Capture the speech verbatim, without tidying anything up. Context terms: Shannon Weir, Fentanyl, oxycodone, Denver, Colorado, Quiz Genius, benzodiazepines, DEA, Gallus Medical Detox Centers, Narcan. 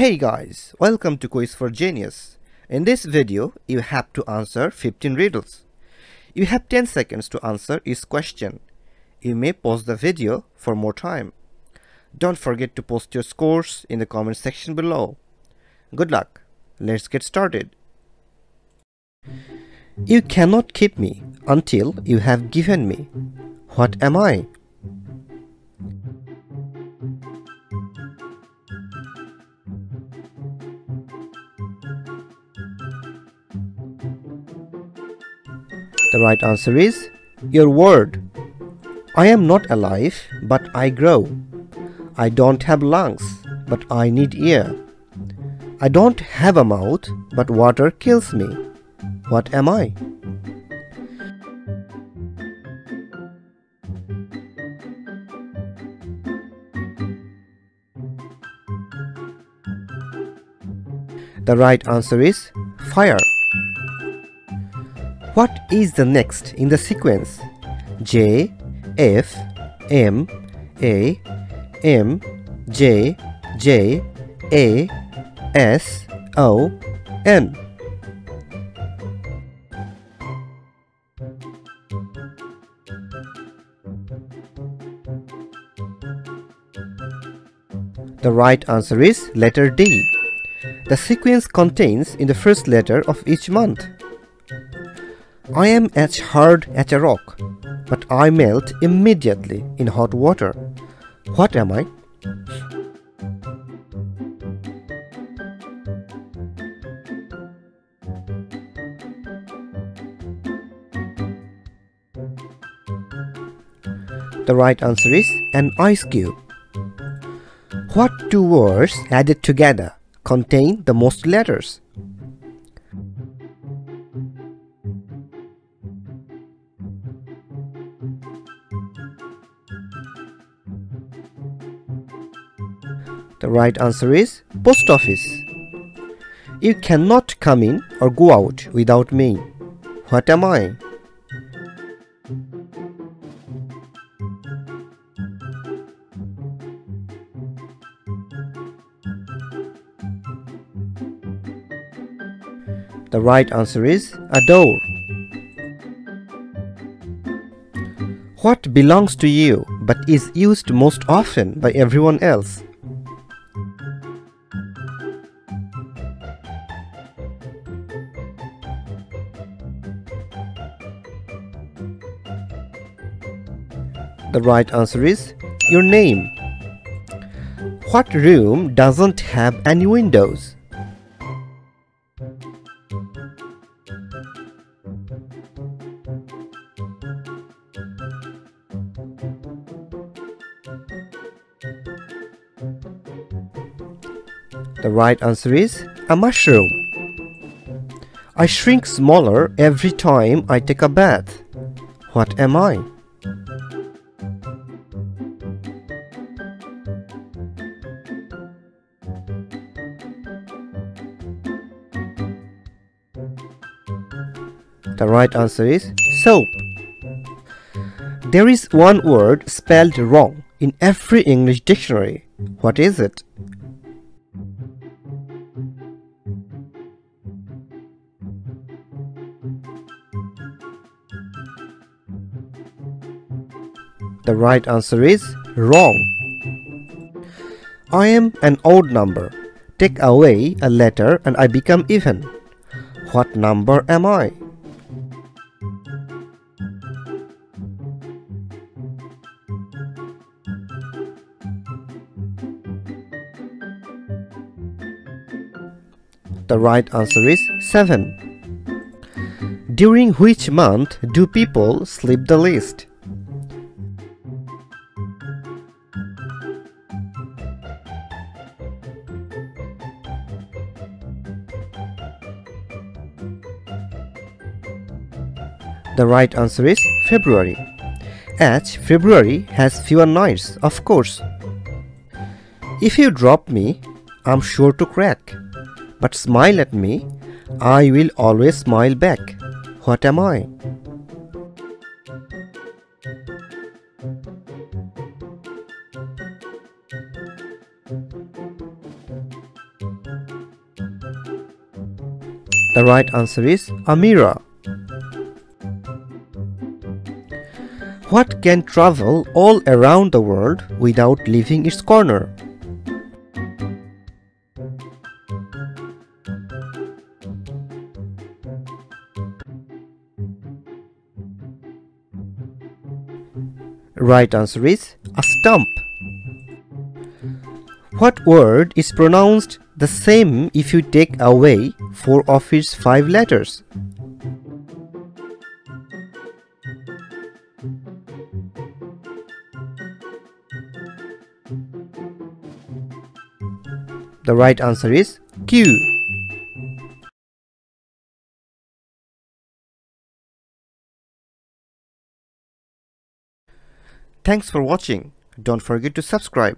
Hey guys, welcome to Quiz for Genius. In this video, you have to answer fifteen riddles. You have ten seconds to answer each question. You may pause the video for more time. Don't forget to post your scores in the comment section below. Good luck. Let's get started. You cannot keep me until you have given me. What am I? The right answer is your word. I am not alive, but I grow. I don't have lungs, but I need air. I don't have a mouth, but water kills me. What am I? The right answer is fire. What is the next in the sequence? J, F, M, A, M, J, J, A, S, O, N. The right answer is letter D. The sequence contains in the first letter of each month. I am as hard as a rock, but I melt immediately in hot water. What am I? The right answer is an ice cube. What two words added together contain the most letters? The right answer is post office. You cannot come in or go out without me. What am I? The right answer is a door. What belongs to you but is used most often by everyone else? The right answer is your name. What room doesn't have any windows? The right answer is a mushroom. I shrink smaller every time I take a bath. What am I? The right answer is soap. There is one word spelled wrong in every English dictionary. What is it? The right answer is wrong. I am an odd number. Take away a letter and I become even. What number am I? The right answer is seven. During which month do people sleep the least? The right answer is February, as February has fewer nights, of course. If you drop me, I'm sure to crack. But smile at me, I will always smile back. What am I? The right answer is a mirror. What can travel all around the world without leaving its corner? Right answer is a stump. What word is pronounced the same if you take away four of its five letters? The right answer is Q. Thanks for watching. Don't forget to subscribe.